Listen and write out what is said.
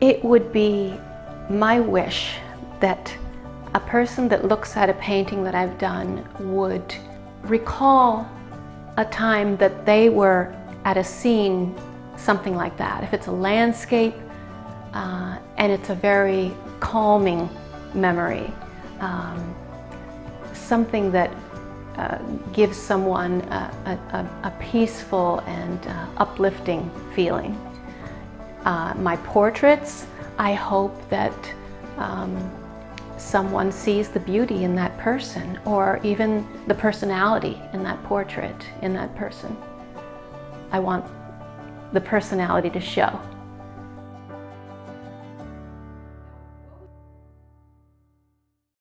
It would be my wish that a person that looks at a painting that I've done would recall a time that they were at a scene, something like that. If it's a landscape and it's a very calming memory, something that gives someone a peaceful and uplifting feeling. My portraits, I hope that someone sees the beauty in that person, or even the personality in that portrait, in that person. I want the personality to show.